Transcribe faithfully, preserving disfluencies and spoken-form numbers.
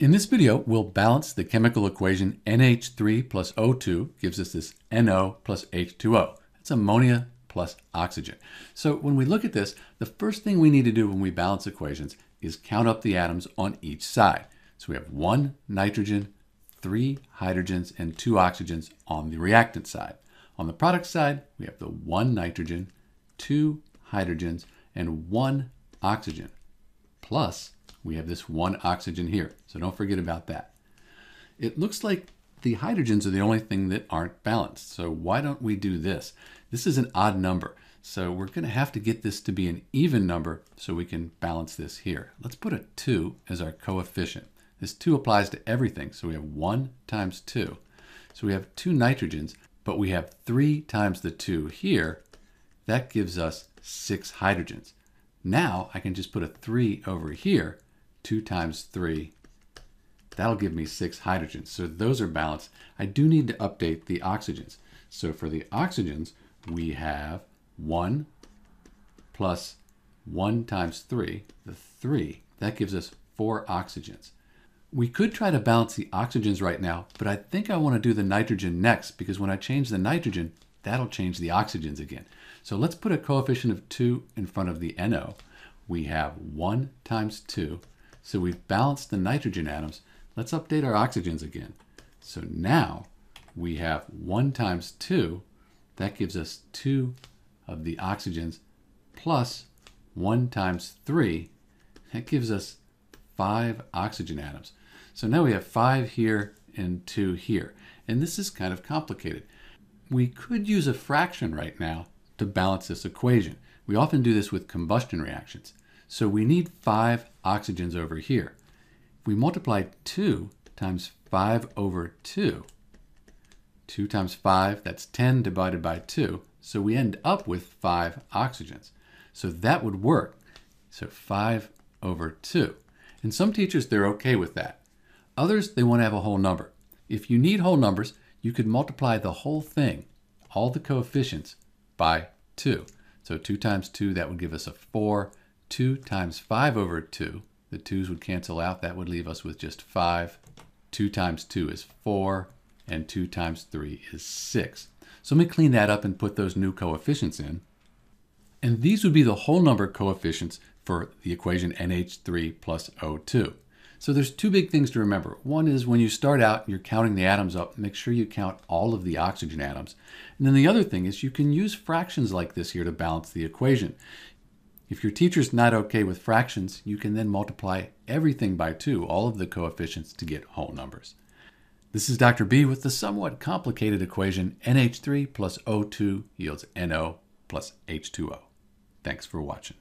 In this video, we'll balance the chemical equation N H three plus O two gives us this N O plus H two O. That's ammonia plus oxygen. So when we look at this, the first thing we need to do when we balance equations is count up the atoms on each side. So we have one nitrogen, three hydrogens, and two oxygens on the reactant side. On the product side, we have the one nitrogen, two hydrogens, and one oxygen, plus we have this one oxygen here, so don't forget about that. It looks like the hydrogens are the only thing that aren't balanced, so why don't we do this? This is an odd number, so we're going to have to get this to be an even number so we can balance this here. Let's put a two as our coefficient. This two applies to everything, so we have one times two. So we have two nitrogens, but we have three times the two here. That gives us six hydrogens. Now I can just put a three over here, two times three, that'll give me six hydrogens. So those are balanced. I do need to update the oxygens. So for the oxygens, we have one plus one times three, the three, that gives us four oxygens. We could try to balance the oxygens right now, but I think I want to do the nitrogen next, because when I change the nitrogen, that'll change the oxygens again. So let's put a coefficient of two in front of the N O. We have one times two, so we've balanced the nitrogen atoms. Let's update our oxygens again. So now we have one times two, that gives us two of the oxygens, plus one times three, that gives us five oxygen atoms. So now we have five here and two here. And this is kind of complicated. We could use a fraction right now to balance this equation. We often do this with combustion reactions. So we need five oxygens over here. If we multiply two times five over two, two times five, that's ten divided by two. So we end up with five oxygens. So that would work. So five over two. And some teachers, they're okay with that. Others, they want to have a whole number. If you need whole numbers, you could multiply the whole thing, all the coefficients, by two. So two times two, that would give us a four. two times five over two, the twos would cancel out. That would leave us with just five. two times two is four, and two times three is six. So let me clean that up and put those new coefficients in. And these would be the whole number coefficients for the equation N H three plus O two. So there's two big things to remember. One is when you start out, you're counting the atoms up, make sure you count all of the oxygen atoms. And then the other thing is you can use fractions like this here to balance the equation. If your teacher's not okay with fractions, you can then multiply everything by two, all of the coefficients, to get whole numbers. This is Doctor B with the somewhat complicated equation N H three plus O two yields N O plus H two O. Thanks for watching.